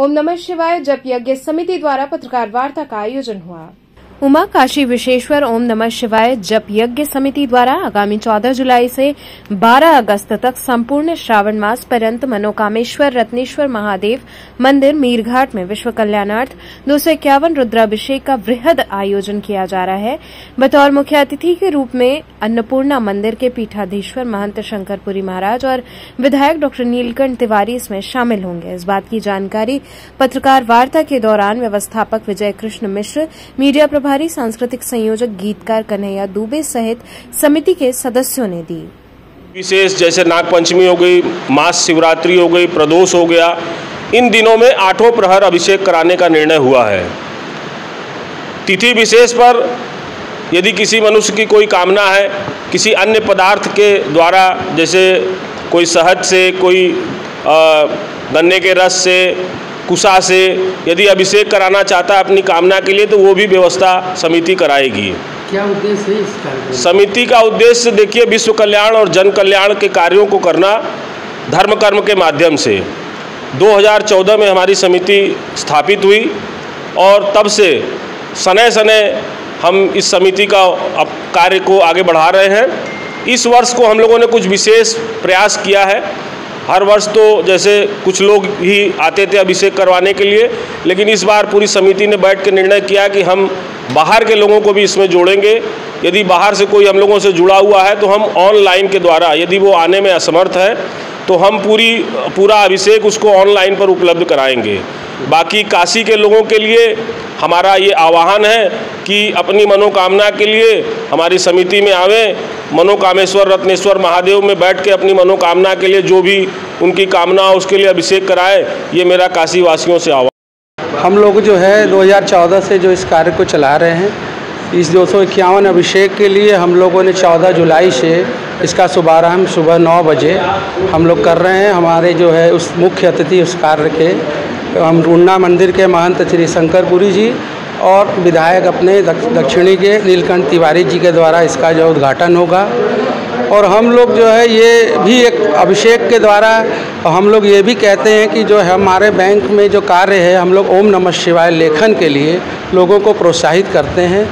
ओम नमः शिवाय जप यज्ञ समिति द्वारा पत्रकार वार्ता का आयोजन हुआ। उमा काशी विश्वेश्वर ओम नमः शिवाय जप यज्ञ समिति द्वारा आगामी 14 जुलाई से 12 अगस्त तक संपूर्ण श्रावण मास पर्यंत मनोकामेश्वर रत्नेश्वर महादेव मंदिर मीरघाट में विश्व कल्याणार्थ 251 रुद्राभिषेक का वृहद आयोजन किया जा रहा है। बतौर मुख्य अतिथि के रूप में अन्नपूर्णा मंदिर के पीठाधीश्वर महंत शंकरपुरी महाराज और विधायक डॉ नीलकंठ तिवारी इसमें शामिल होंगे। इस बात की जानकारी पत्रकार वार्ता के दौरान व्यवस्थापक विजय कृष्ण मिश्र, मीडिया भारी सांस्कृतिक संयोजक गीतकार कन्हैया दुबे सहित समिति के सदस्यों ने दी। विशेष जैसे नागपंचमी हो गई, मास शिवरात्रि हो गई, प्रदोष हो गया, इन दिनों में आठों प्रहर अभिषेक कराने का निर्णय हुआ है। तिथि विशेष पर यदि किसी मनुष्य की कोई कामना है, किसी अन्य पदार्थ के द्वारा, जैसे कोई शहद से, कोई गन्ने के रस से, कुसा से यदि अभिषेक कराना चाहता है अपनी कामना के लिए, तो वो भी व्यवस्था समिति कराएगी। क्या उद्देश्य है इसका? समिति का उद्देश्य देखिए, विश्व कल्याण और जन कल्याण के कार्यों को करना धर्म कर्म के माध्यम से। 2014 में हमारी समिति स्थापित हुई और तब से सने सने हम इस समिति का कार्य को आगे बढ़ा रहे हैं। इस वर्ष को हम लोगों ने कुछ विशेष प्रयास किया है। हर वर्ष तो जैसे कुछ लोग ही आते थे अभिषेक करवाने के लिए, लेकिन इस बार पूरी समिति ने बैठ के निर्णय किया कि हम बाहर के लोगों को भी इसमें जोड़ेंगे। यदि बाहर से कोई हम लोगों से जुड़ा हुआ है तो हम ऑनलाइन के द्वारा, यदि वो आने में असमर्थ है तो हम पूरा अभिषेक उसको ऑनलाइन पर उपलब्ध कराएंगे। बाकी काशी के लोगों के लिए हमारा ये आह्वान है कि अपनी मनोकामना के लिए हमारी समिति में आवें, मनोकामेश्वर रत्नेश्वर महादेव में बैठ के अपनी मनोकामना के लिए जो भी उनकी कामना हो उसके लिए अभिषेक कराएं। ये मेरा काशी वासियों से आह्वान। हम लोग जो है 2014 से जो इस कार्य को चला रहे हैं, इस 251 अभिषेक के लिए हम लोगों ने 14 जुलाई से इसका शुभारंभ सुबह 9 बजे हम लोग कर रहे हैं। हमारे जो है उस मुख्य अतिथि उस कार्य के अन्नपूर्णा मंदिर के महंत श्री शंकरपुरी जी और विधायक अपने दक्षिणी के नीलकंठ तिवारी जी के द्वारा इसका जो उद्घाटन होगा। और हम लोग जो है ये भी एक अभिषेक के द्वारा हम लोग ये भी कहते हैं कि जो है हमारे बैंक में जो कार्य है, हम लोग ओम नमः शिवाय लेखन के लिए लोगों को प्रोत्साहित करते हैं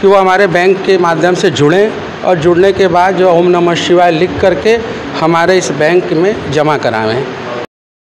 कि वो हमारे बैंक के माध्यम से जुड़ें और जुड़ने के बाद जो ओम नमः शिवाय लिख करके हमारे इस बैंक में जमा कराएँ।